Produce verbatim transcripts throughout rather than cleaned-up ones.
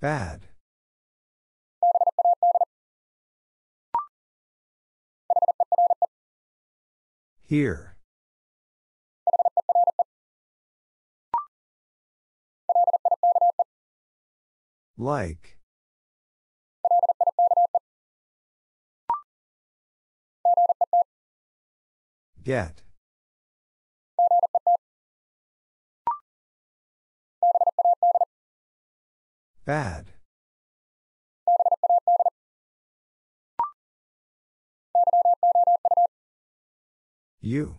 Bad. Here. Like. Get. Bad. You.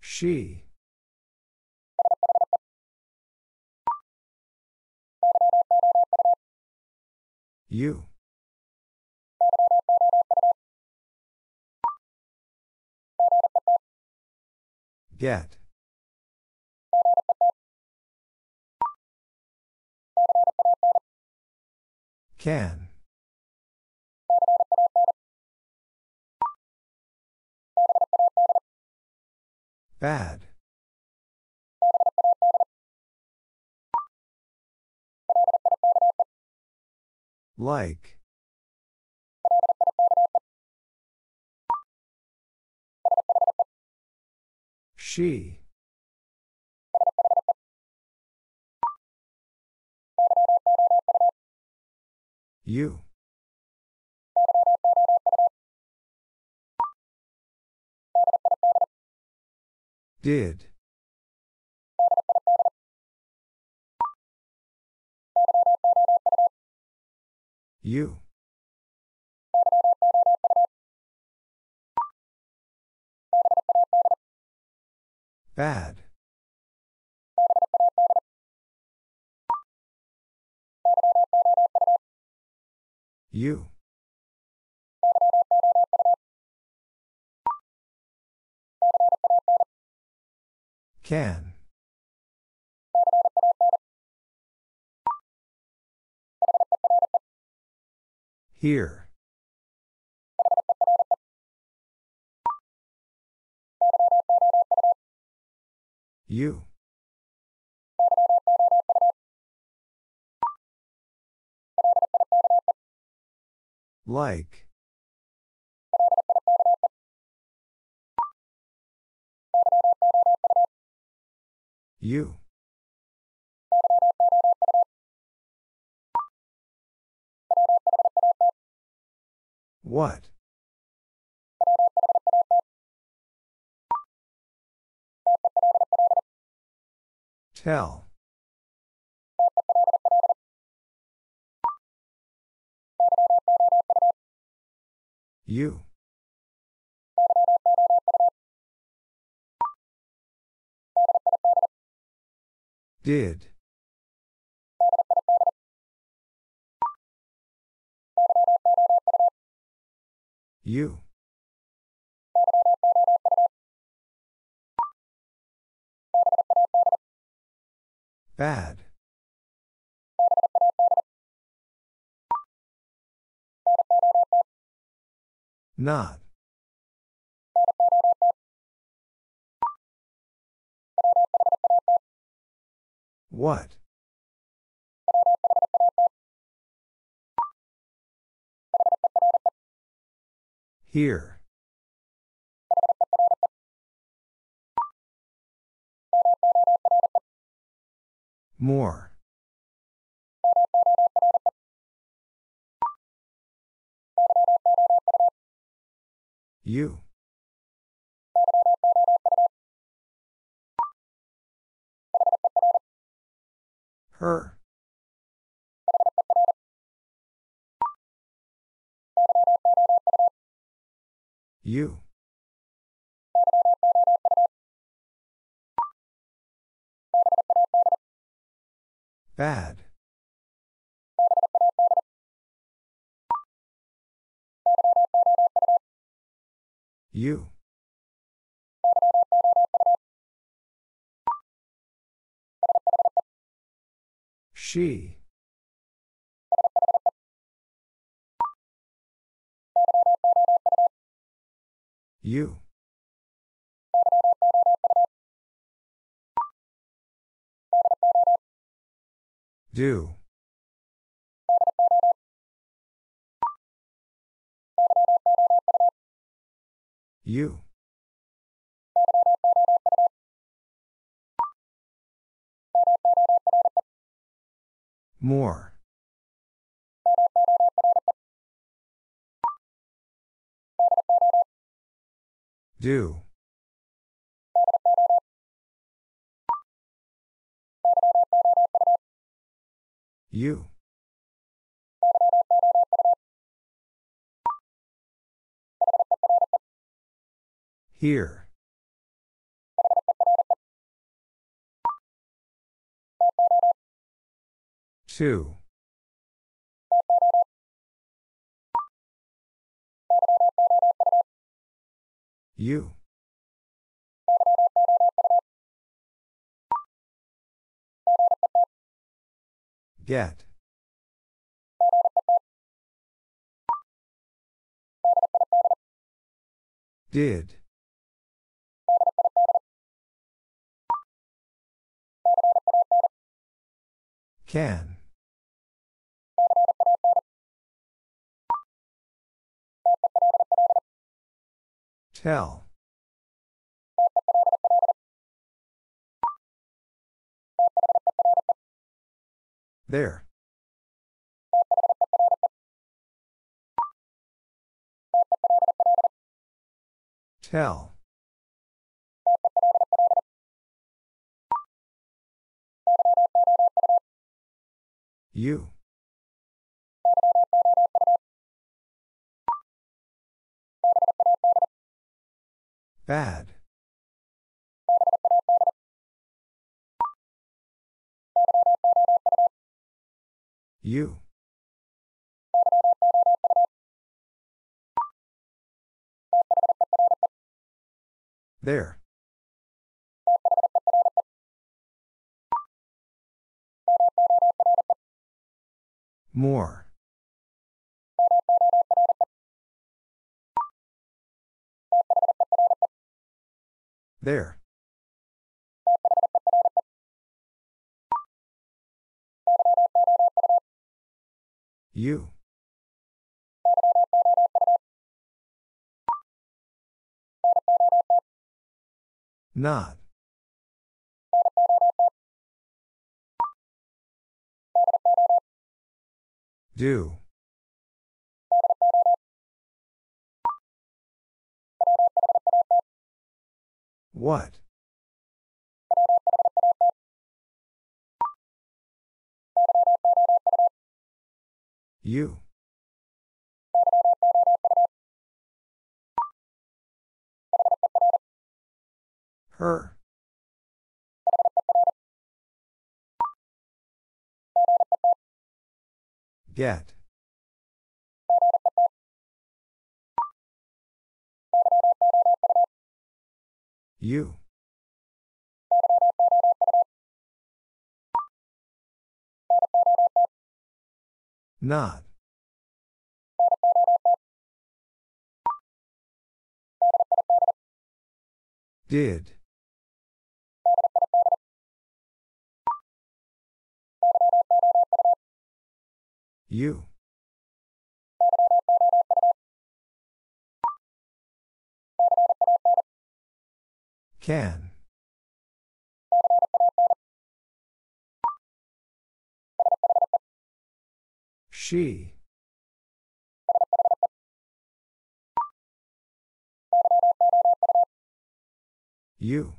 She. You. Get. Can. Bad. Like. She. You. Did. You. Bad. You. Can. Here. You. Like. You. What? Tell. You. Did. You. Bad. Not. What? Here. More. You. Her. You. Bad. You. She. You. Do. You. More. Do. You. Here. Two. You. Get. Did. Can. Tell. There. Tell. You. Bad. You. There. More. There. You. Not. Do. What? You. Her. Get. You. Not. Did. You. Can. She. You.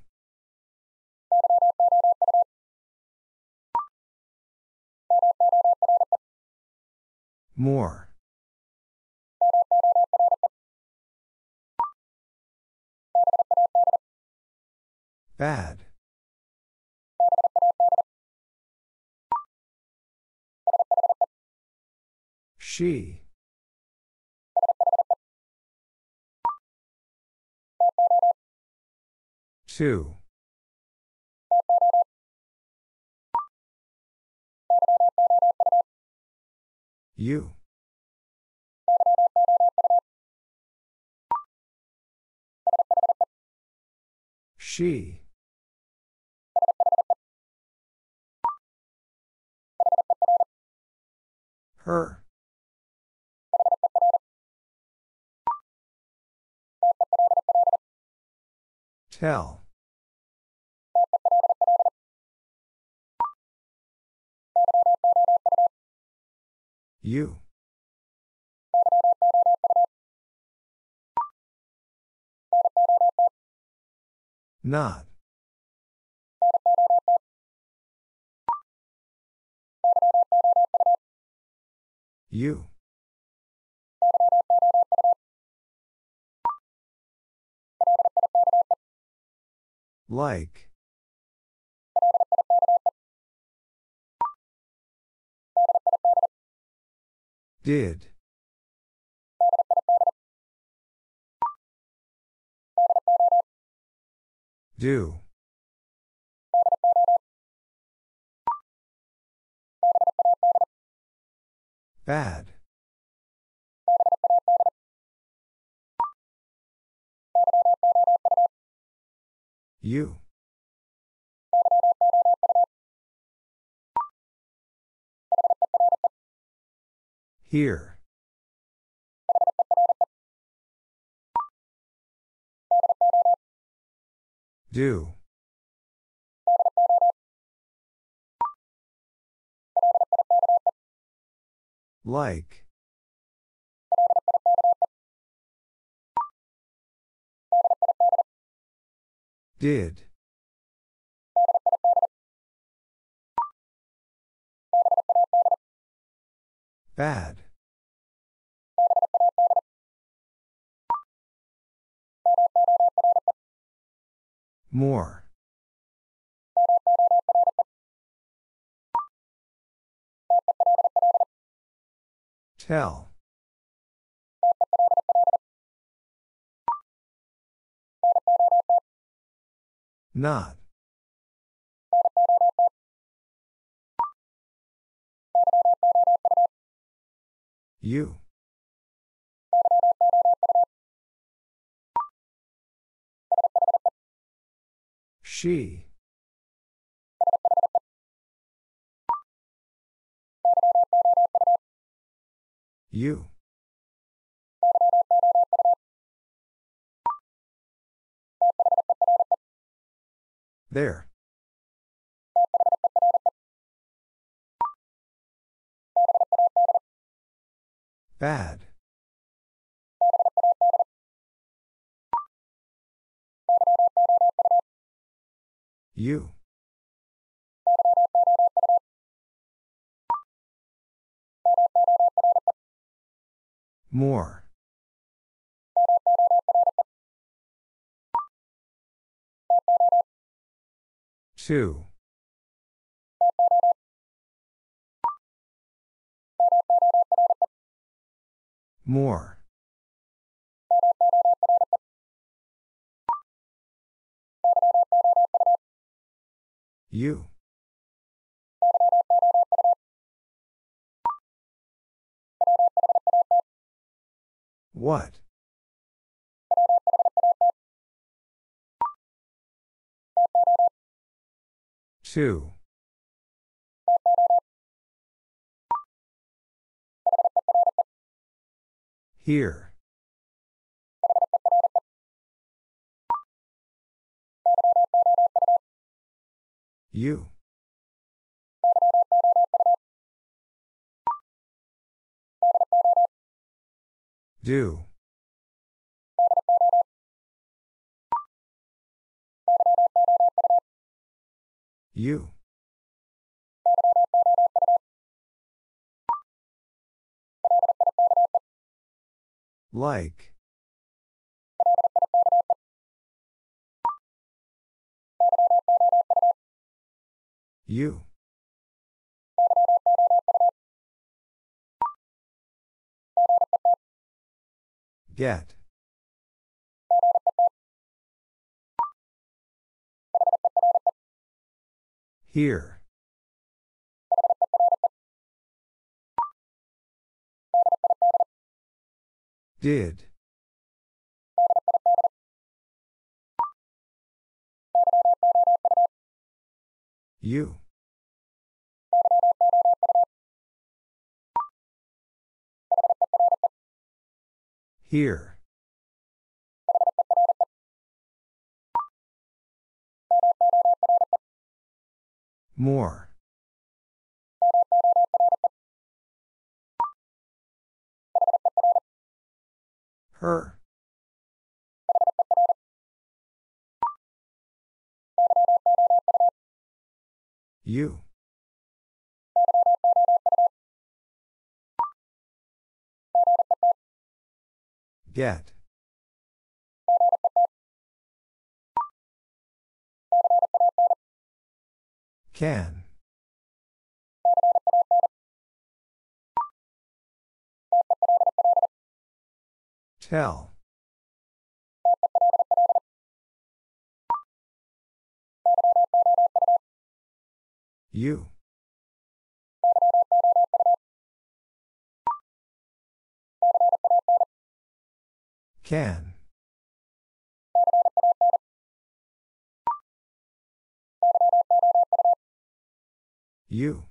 More. Bad. She. Two. You. She. her, tell, you, not, you, like, did, do, bad, you, here, do, like, did, bad, more, tell, not, you, she, you, there, bad, you, more, two, more, you, what, two, here, you, do, you, like, you, get, here, did, you, Here. More. Her. You. Get. Can. Tell. You. Can. You.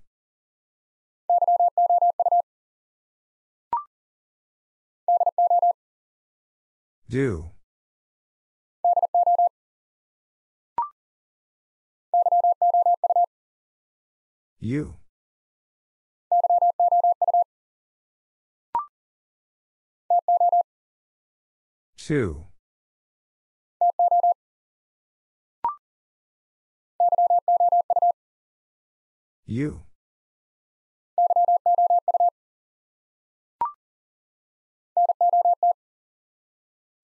Do. You. Two. You.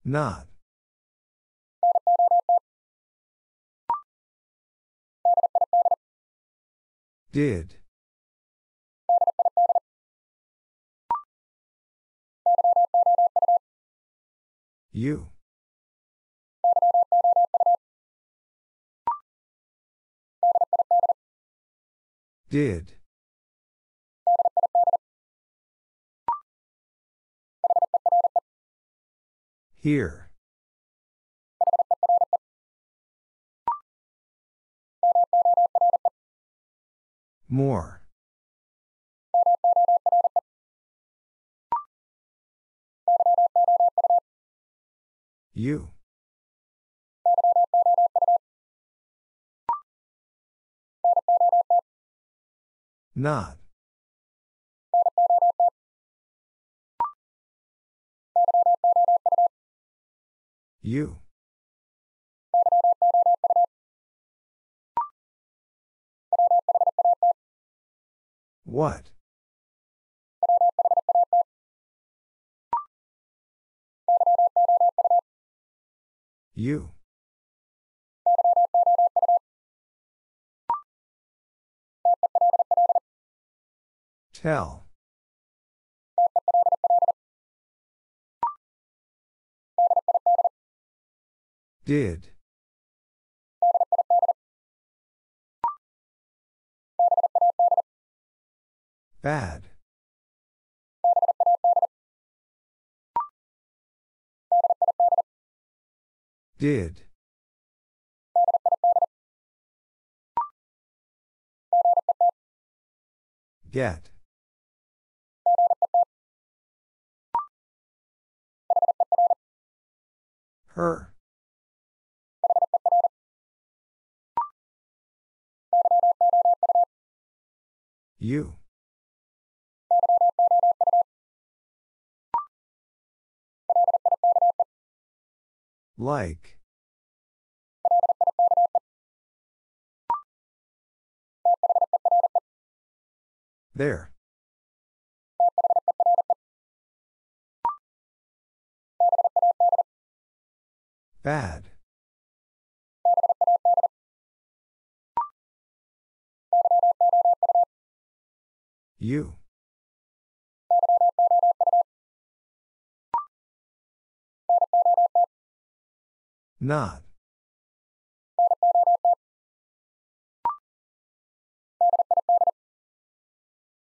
Not. Did. You. Did. Here. More. You. Not. You. What? You. Tell. Did. Bad. Did. Get. Her. You. Like. There. Bad. You. Not.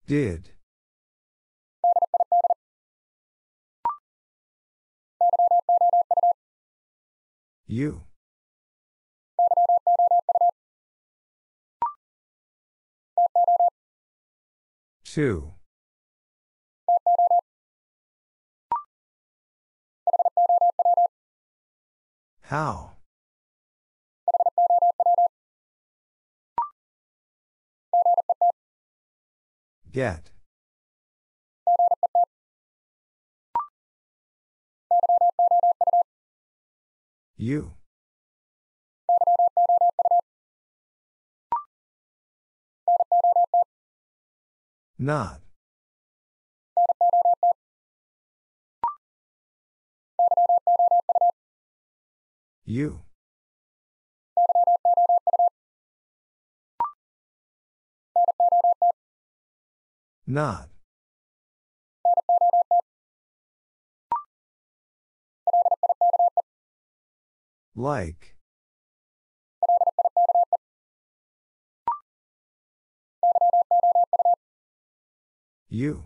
Did. You. Two. How? Get. You. Not. You. Not. Like. You.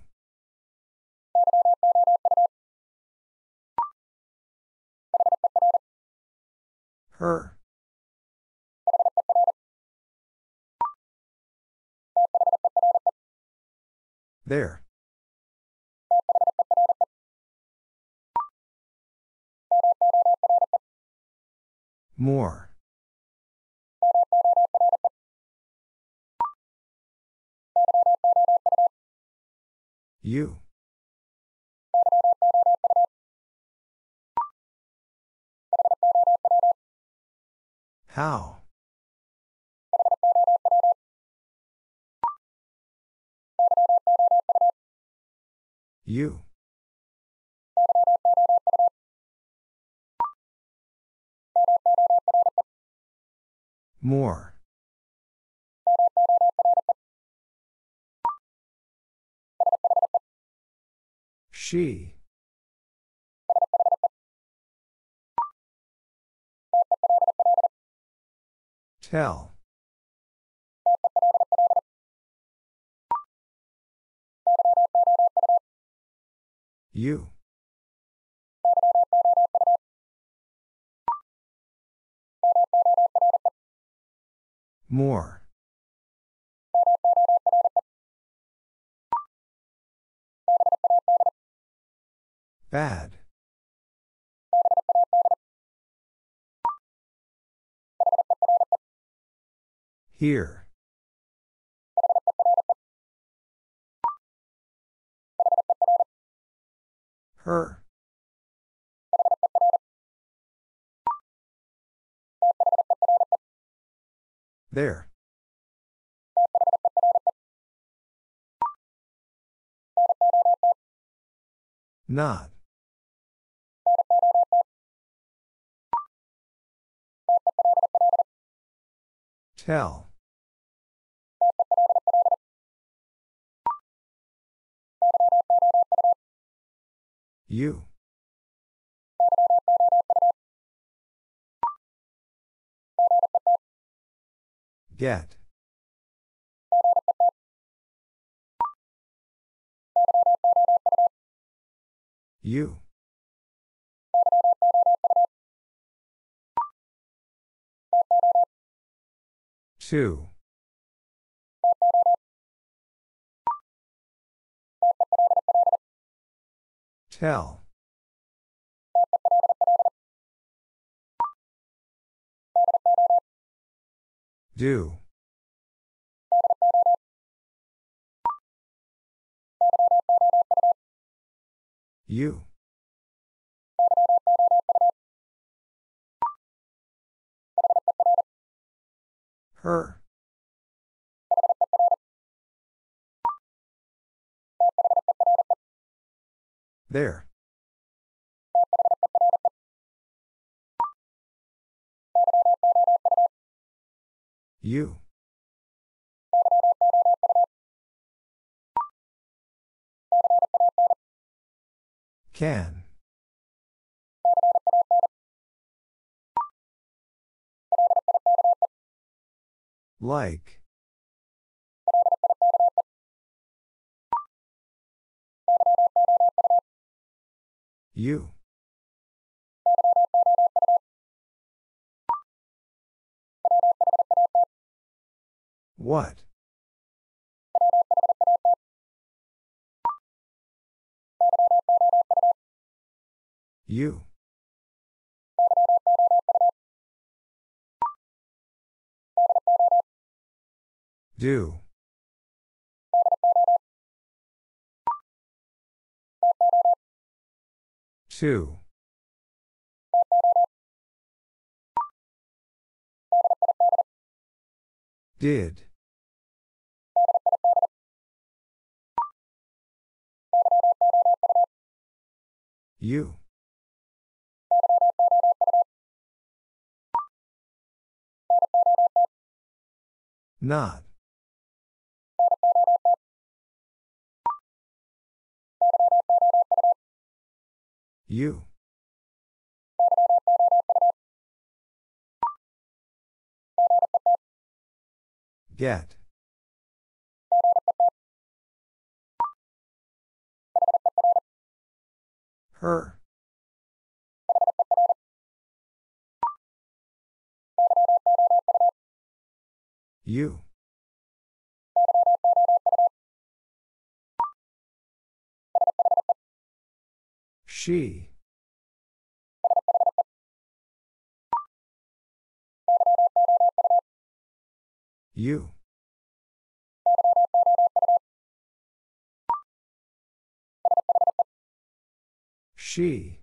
Her. There. More. You. How? You. More. She. Tell. You. More. Bad. Here. Her. There. Not. Tell. You. Get. You. Two. Tell. Do. You. Her. There. You. Can. Like. You. What? You. Do. Two. Did. You. Not. You. Get. Her. You. She. You. She.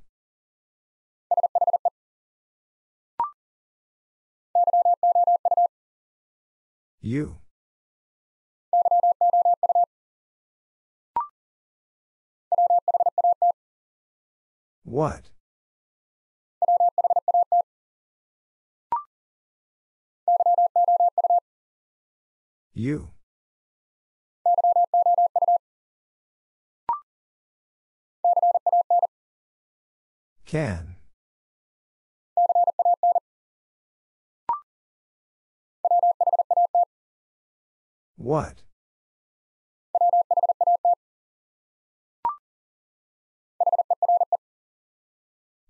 You. What? You. Can. What?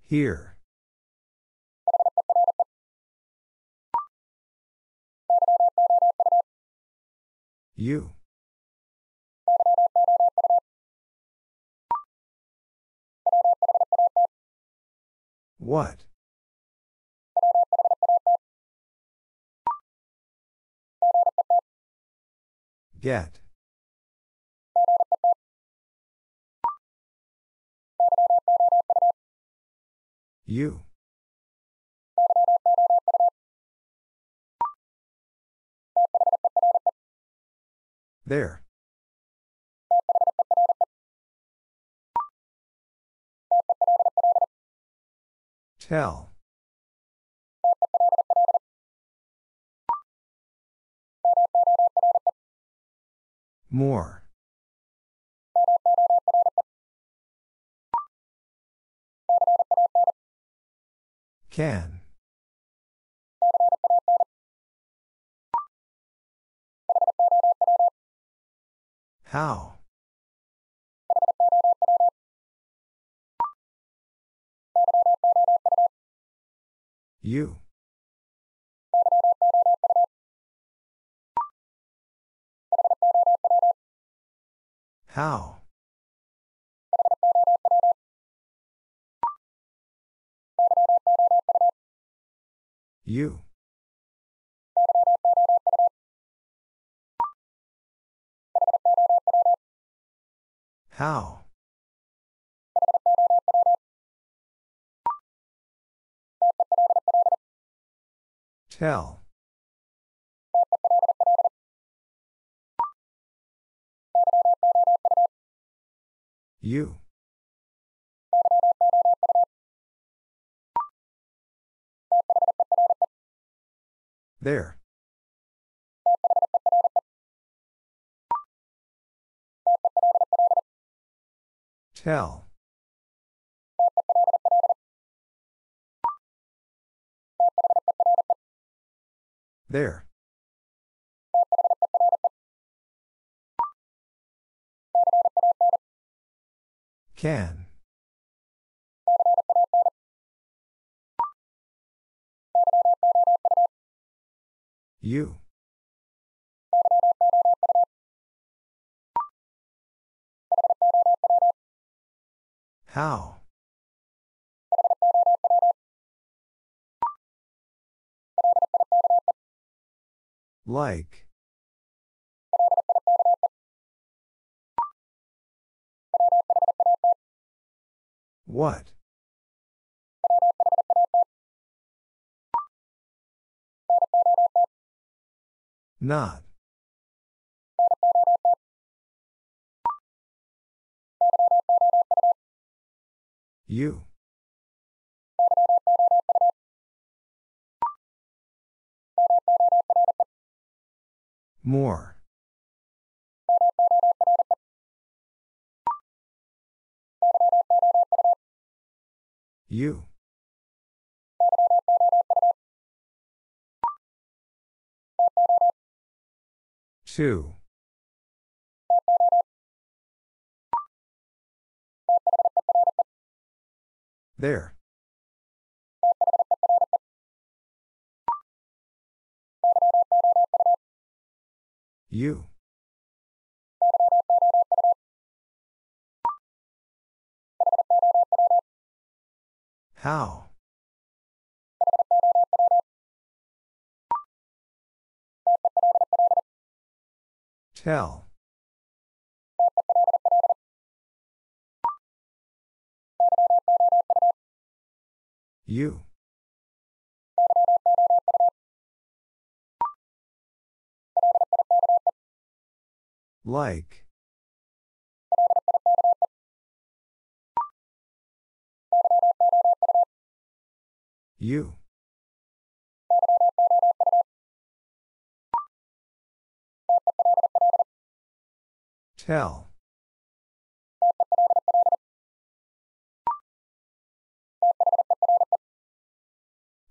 Here. You. What? Get. You. There. Tell. More. Can. How. You. How. You. How. Tell. You. There. Tell. There. Can. You. How. Like. What? Not. You. More. You. Two. There. You. How? Tell. You. Like. You. Tell.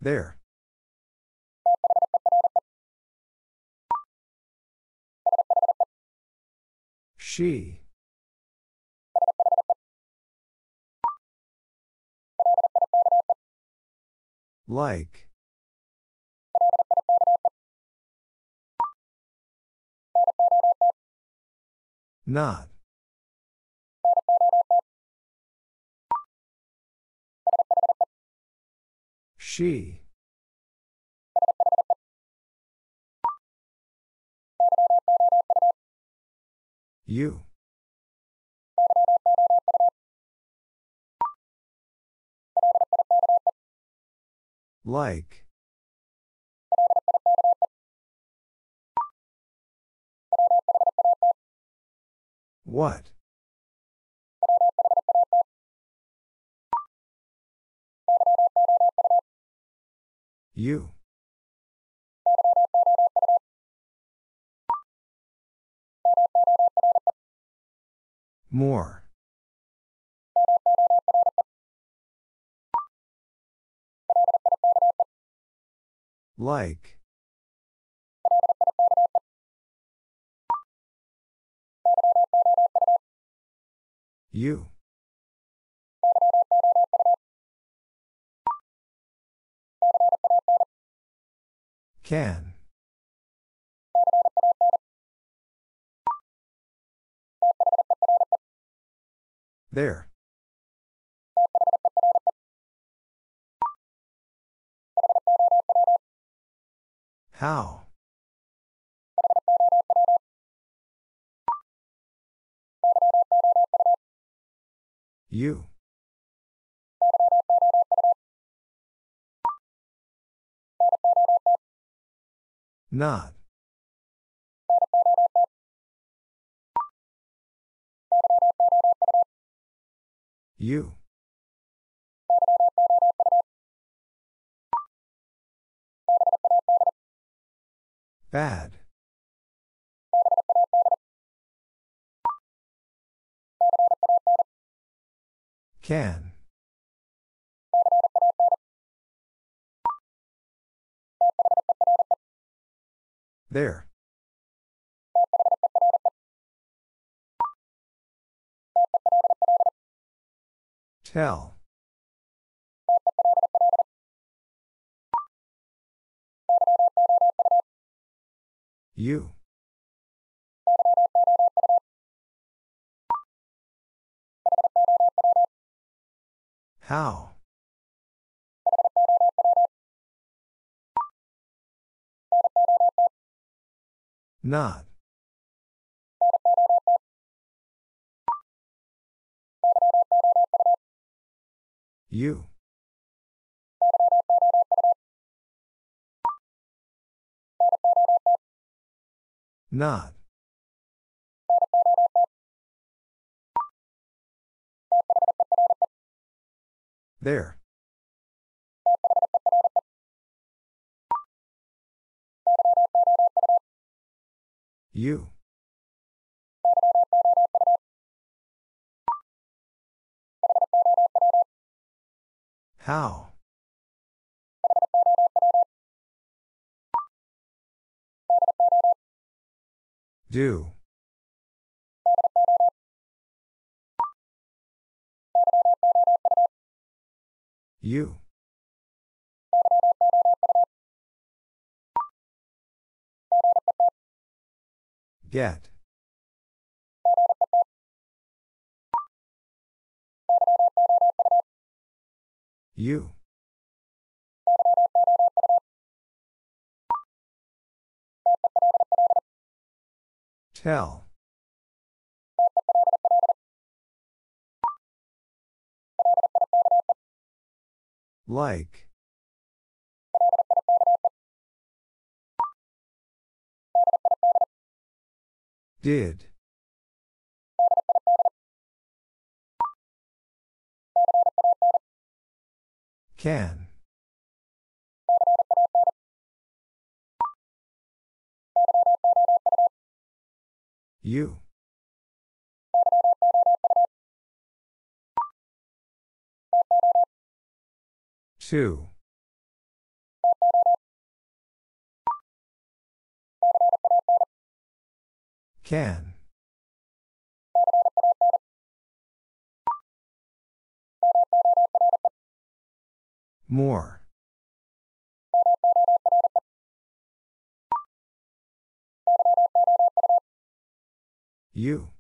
There. She. Like. Not. She. You. Like. What? You. More. Like. You. Can. There. How? You. Not. You. Bad. Can. There. Tell. You. How? Not. You. Not. There. You. How? Do. You. Get. You. Tell. Like. Did. Can. You. Two. Can. More. You.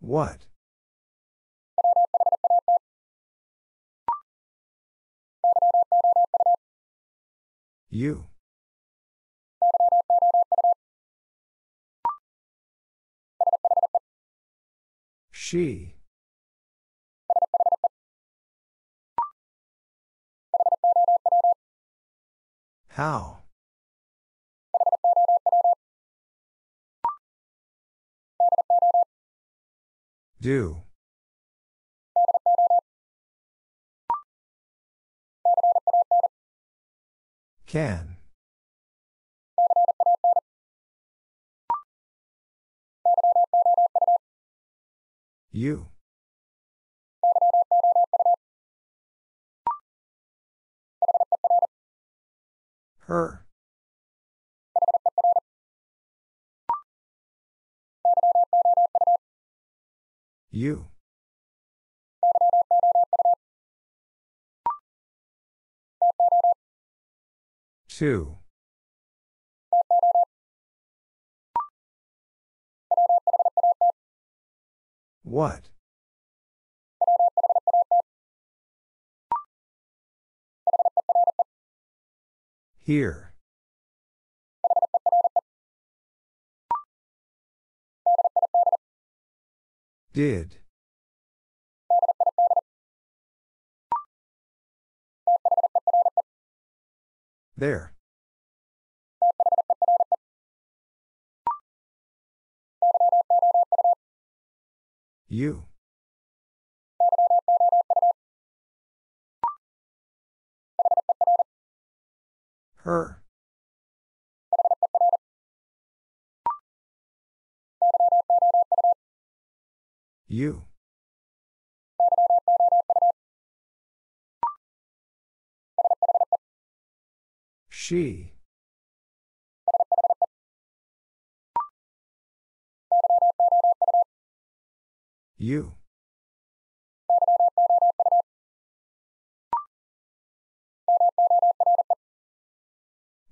What? You. She. How? Do. Can. You. Her. You. Two. What? Here. Did. There. You. Her. You. She. You.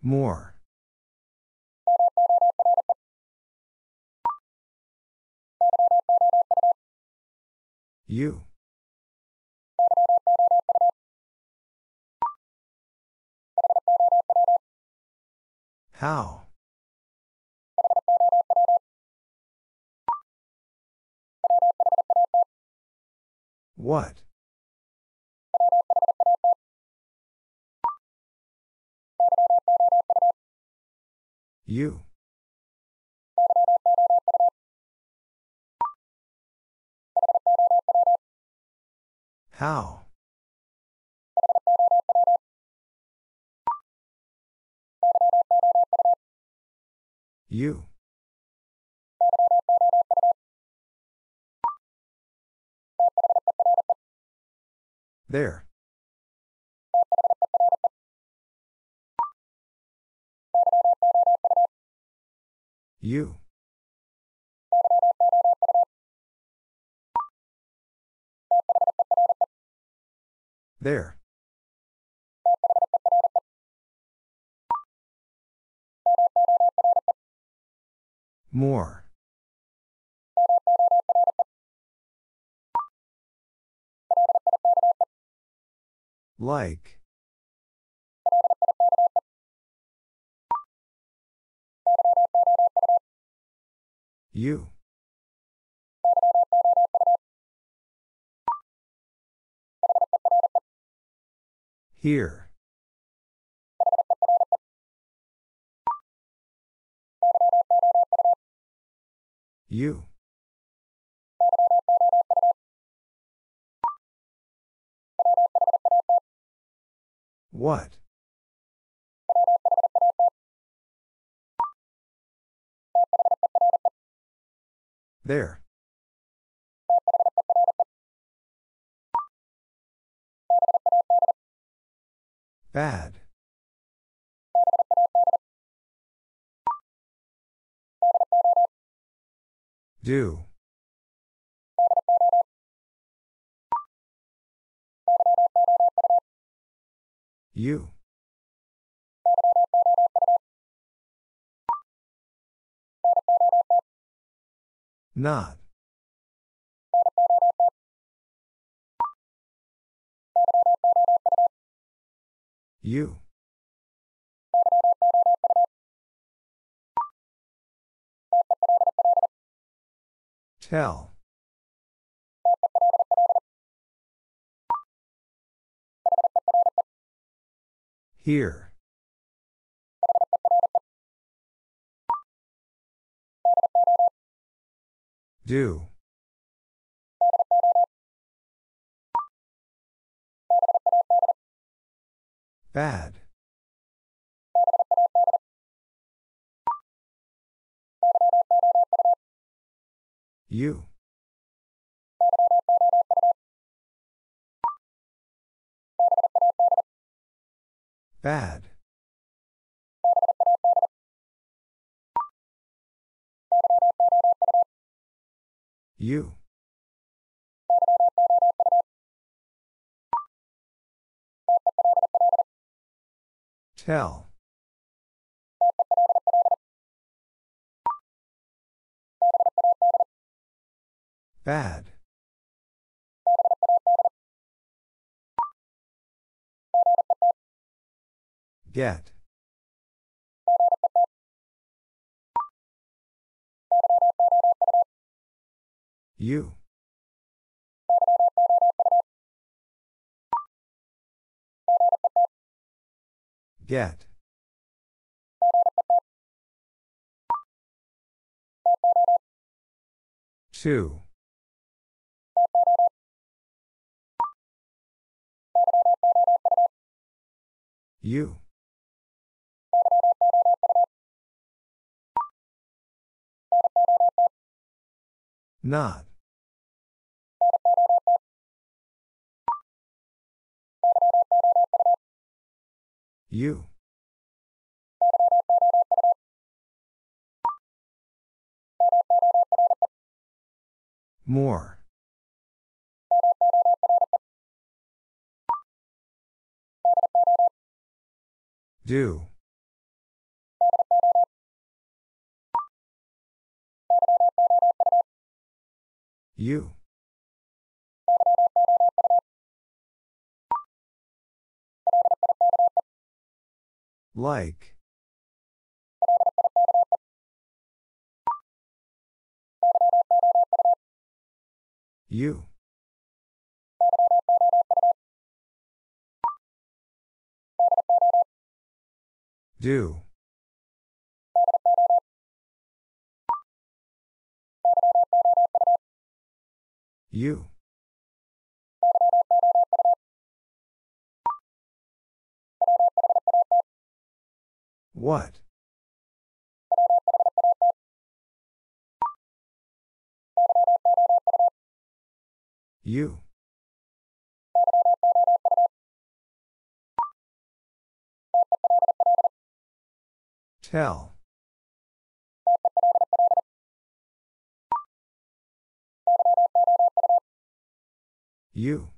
More. You. How? What? You. How? You. There. You. There. More. Like. You. Here. You. What? There. Bad. Do. You. Not. You. Tell. Here. Do. Bad. You. Bad. You. Tell. Bad. Get. You. Get. Two. You. Not. You. More. Do. You. Like. You. Do. You. What? You. Tell. You.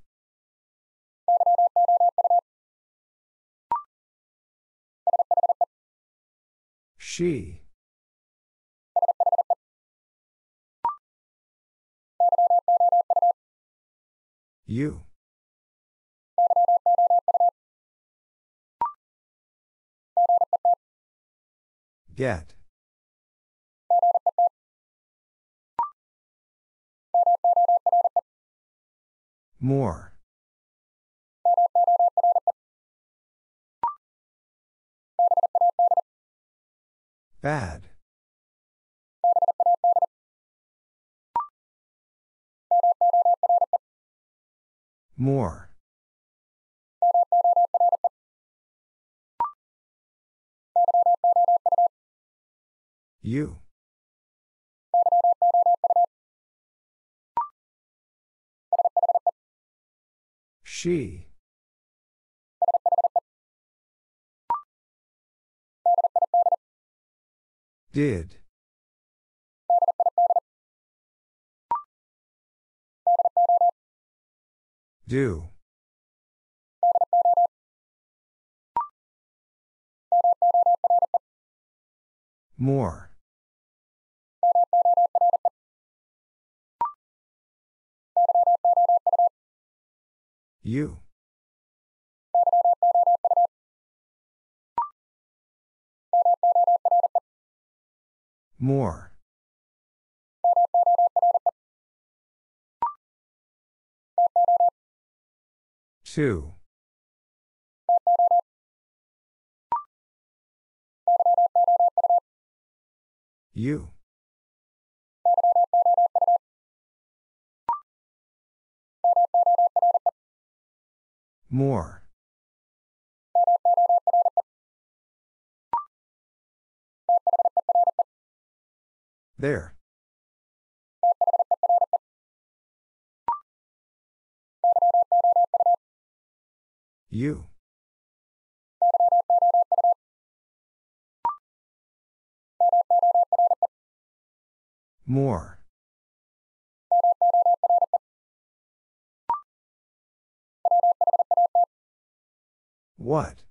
She. You. Get. More. Bad. More. You. She. Did. Do. More. You. More. Two. You. More. There. You. More. What?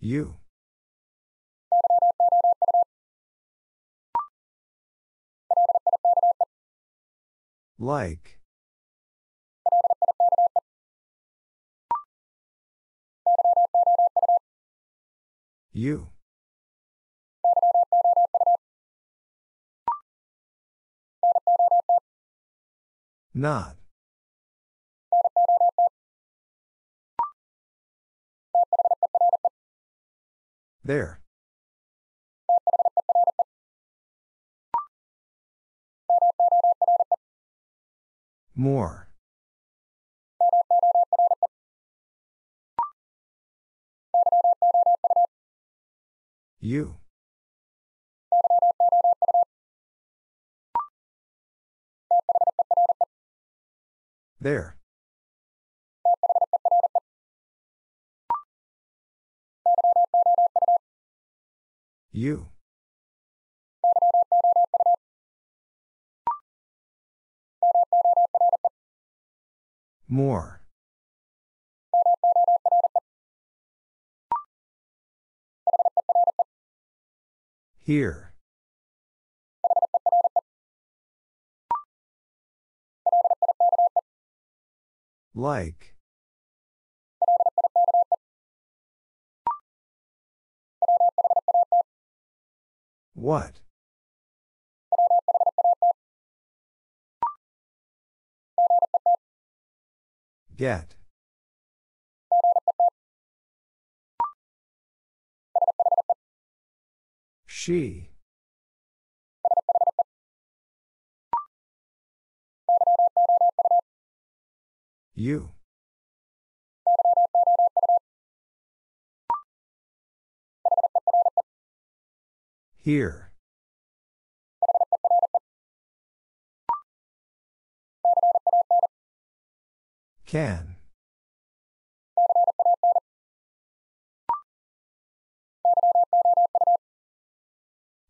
You. Like. You. Not. There. More. You. There. You. More. Here. Like. What? Get. She. You. Here. Can.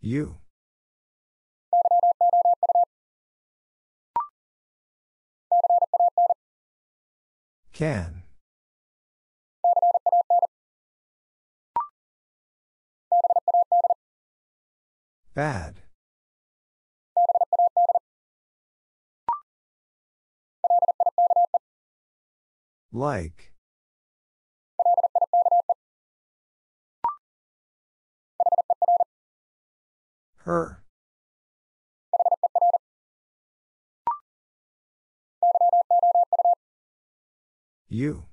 You. Can. Bad. Like. Her. You.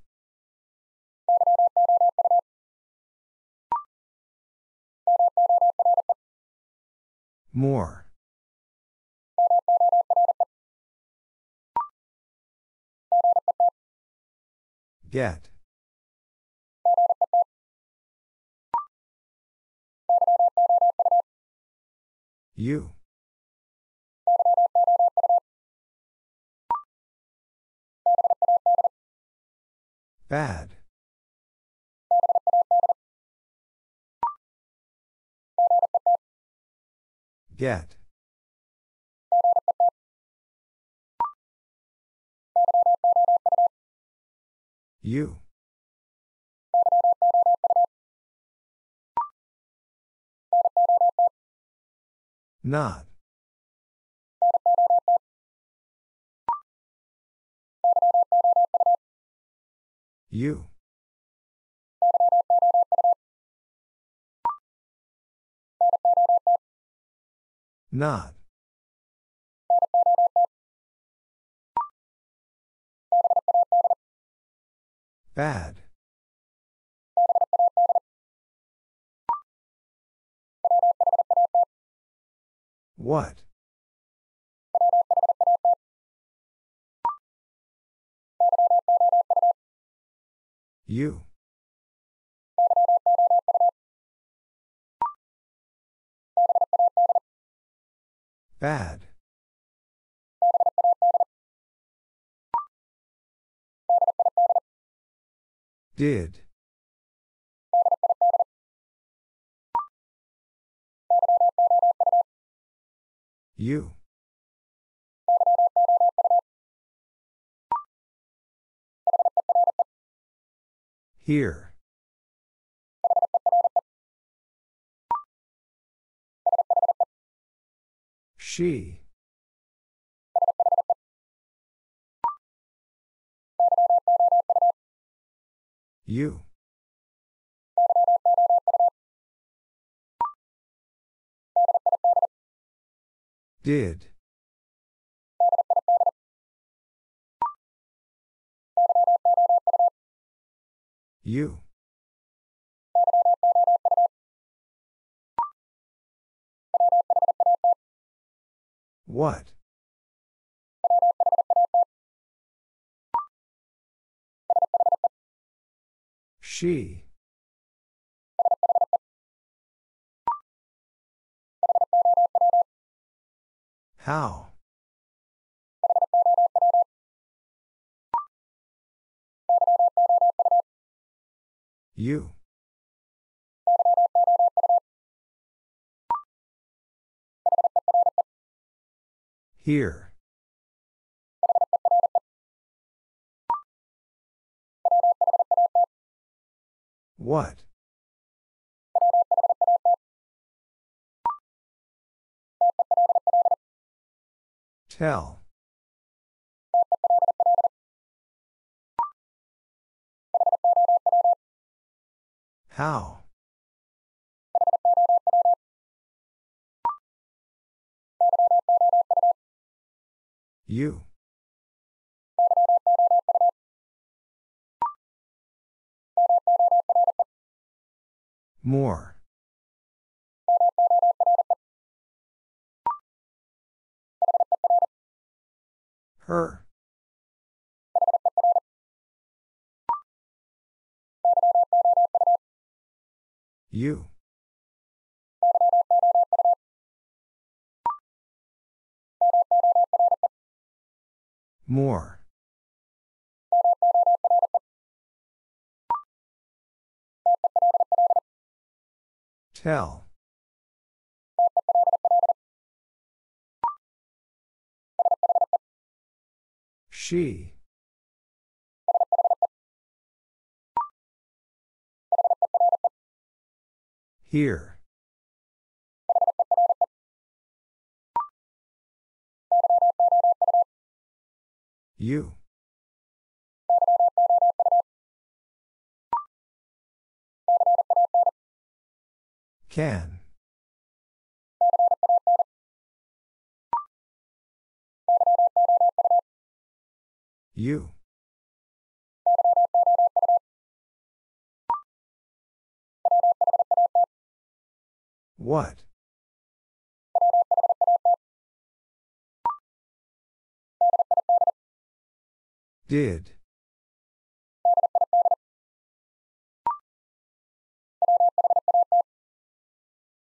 More. Get. You. Bad. Get. You. Not. You. Not. Bad. What? You. Bad. Did. You. Here. She. You. Did. You. What? She. How? You. Here. What? Tell. How? You. More. Her. You. More. Tell. She. Here. You. Can. You. What? Did.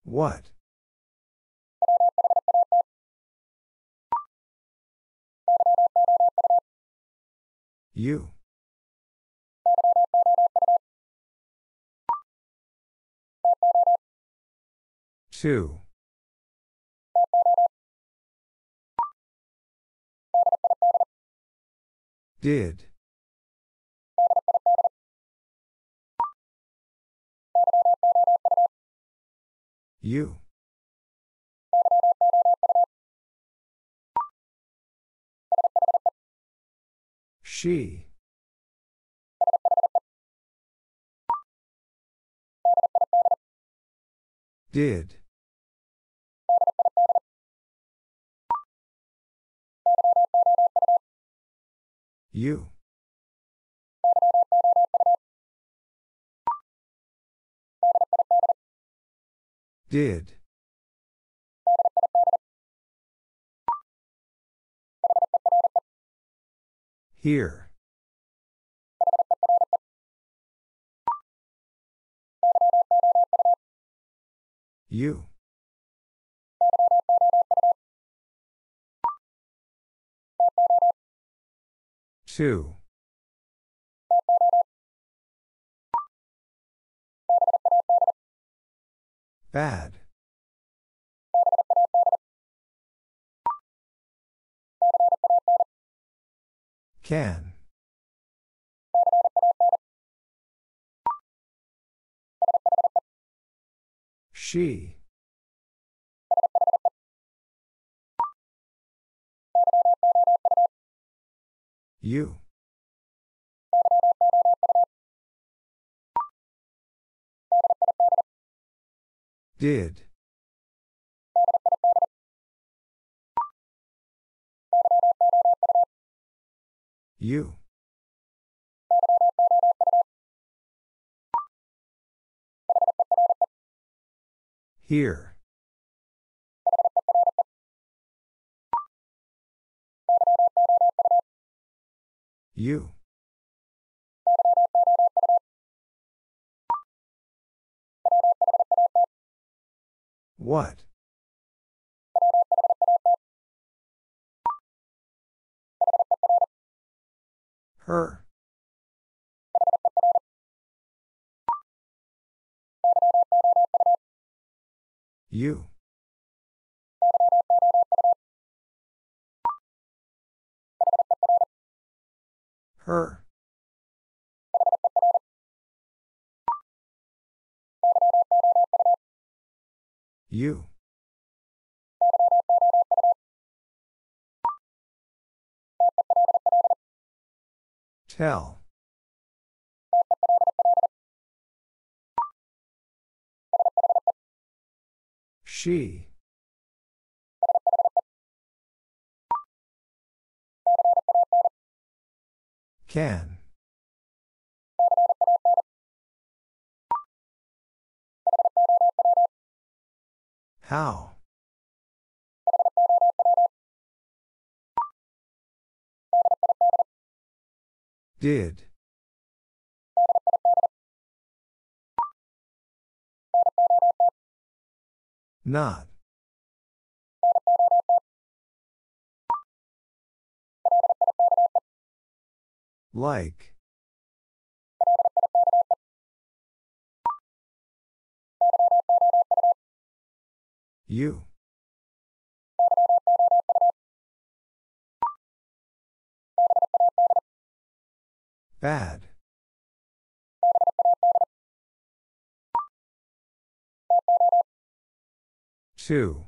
What? You. Two. Did. You. She. Did. You. Did. Here. You. Two. Bad. Can. She. You. Did. You. Here. You. What? Her. You. Her. You. Tell. She. Can. How? Did. Not. Like. You. Bad. Two.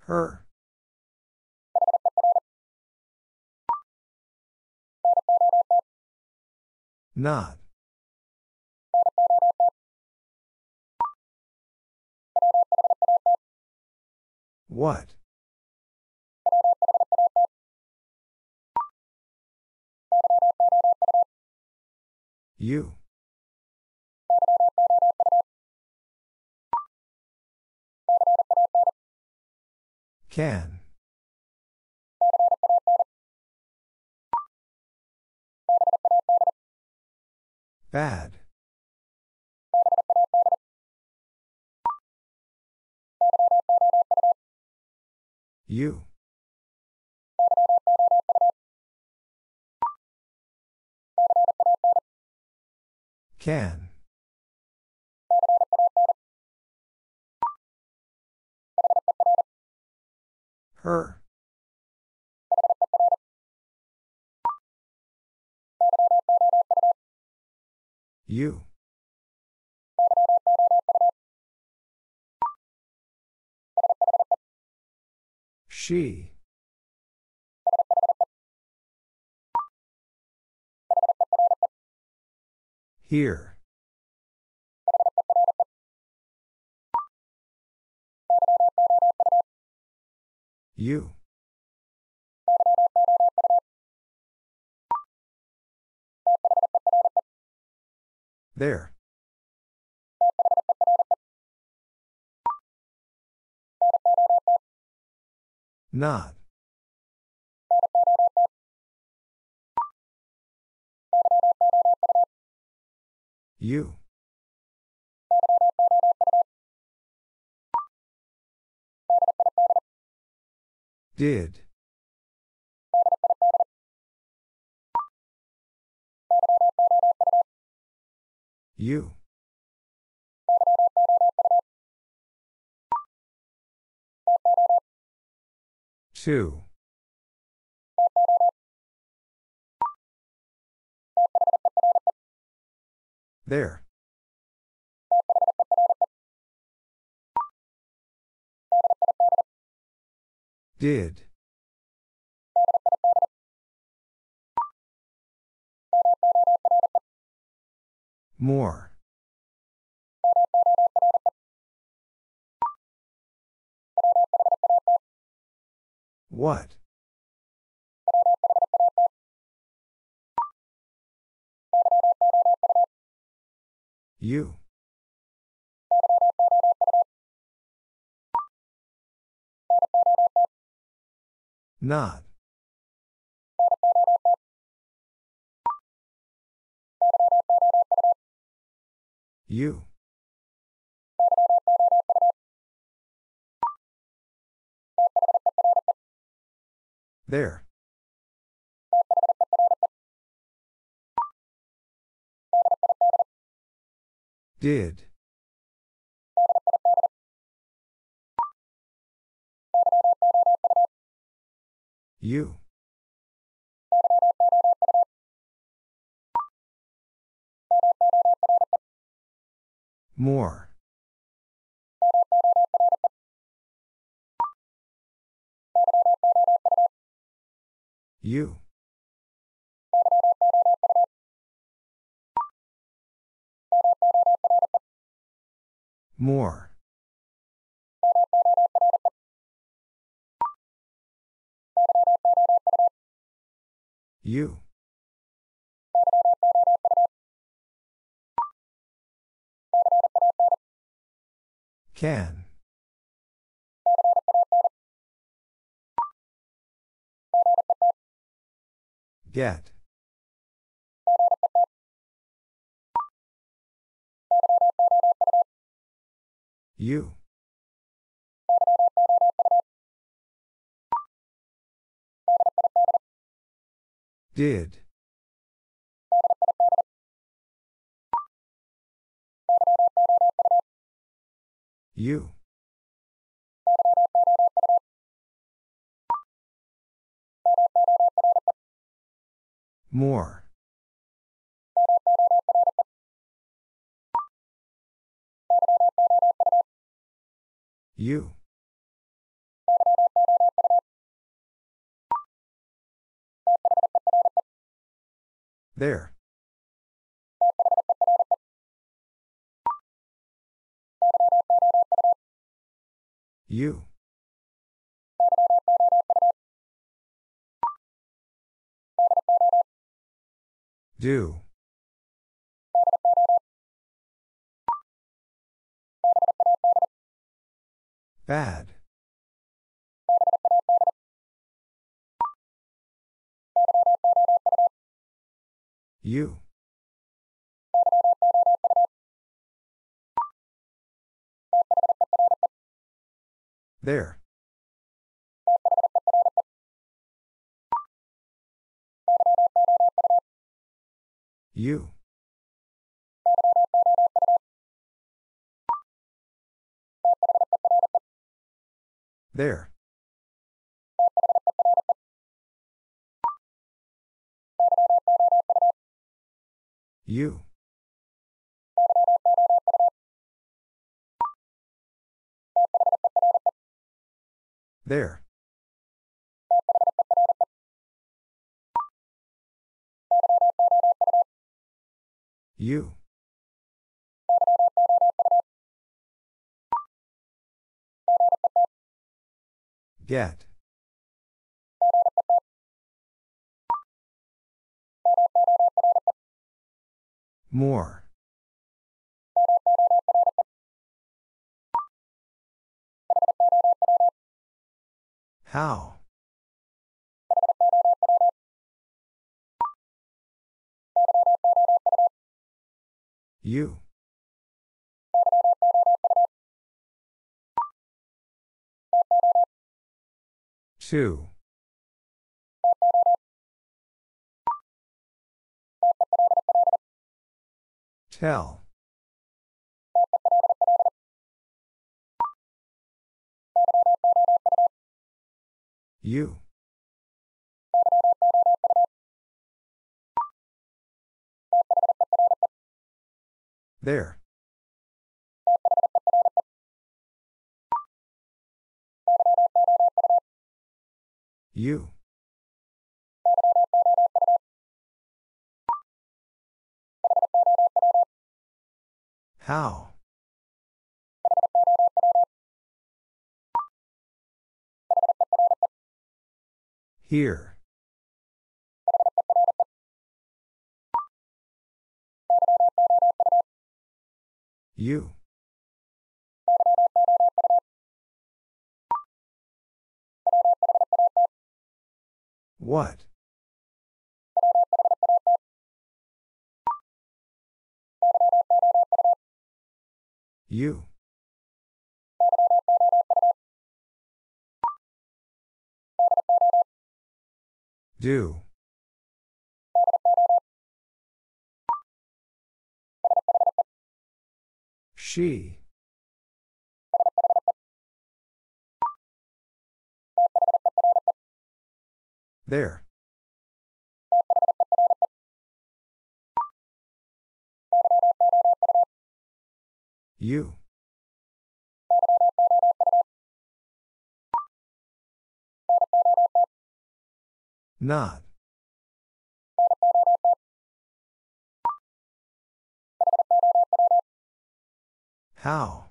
Her. Not. What? You. Can. Bad. You. Can. Her. You. She. Here. You. There. Not. You. Did. You. Two. There. Did. More. What? You. Not. You. There. Did. You. More. You. More. You. Can. Get. You. Did. You. More. You. There. You. Do. Bad. You. There. You. There. You. There. You. Get. More. How. You. Two. Tell. You. There. You. How. Here. You. What? You. Do. She. There. You. Not. How.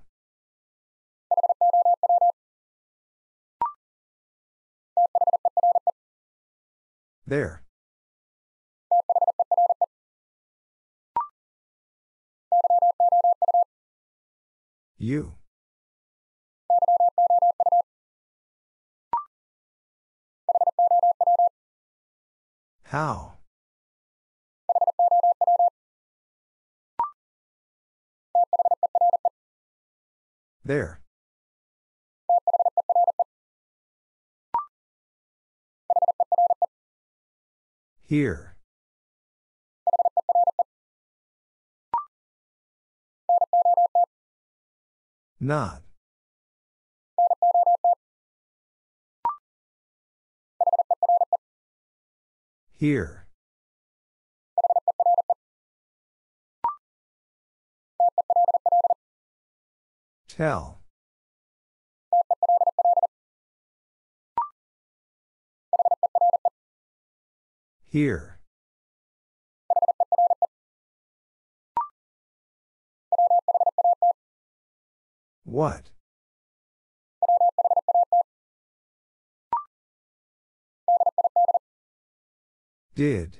There. You. How? There. Here. Not. Here. Tell. Here. What? Did.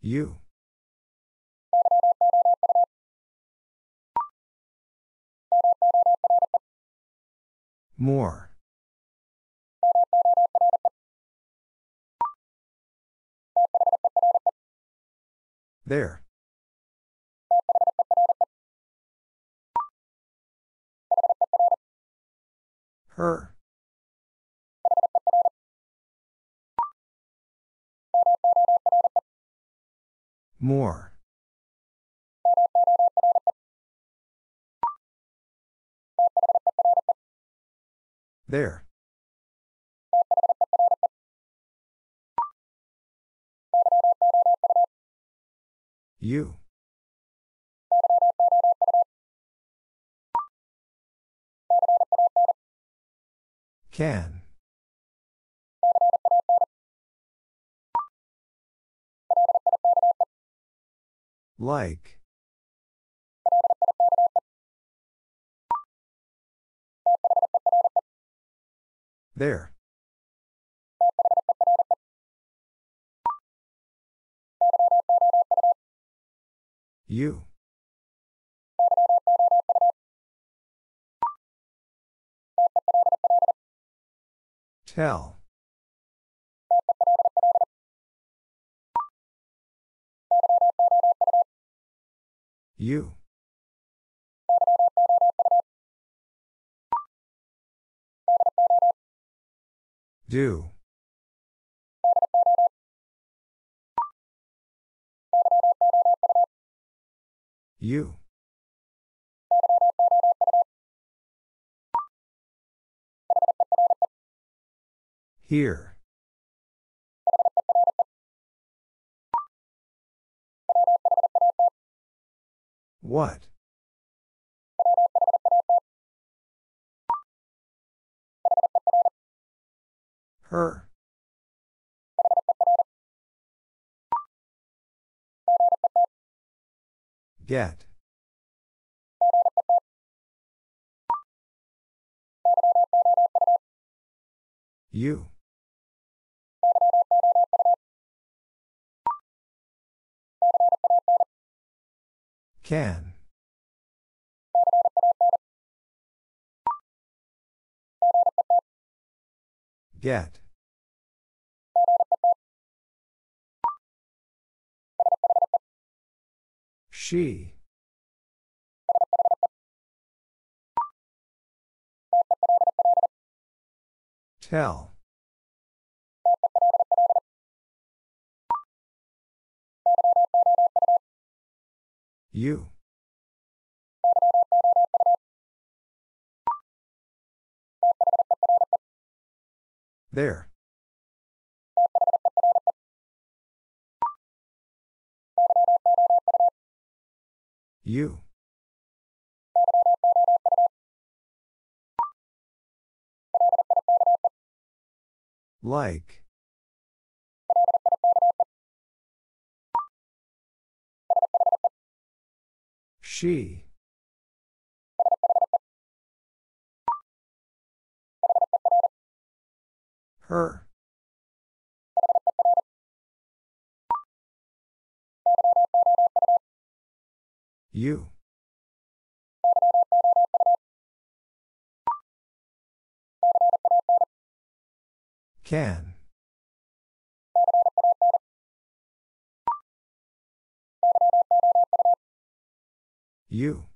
You. More. There. Her. More. There. You. Can. Like. There. You. Tell. You. Do. You. Here. What? Her. Get. You. Can. Get. She. Tell. You. There. You. Like. She. Her. You. Can. You.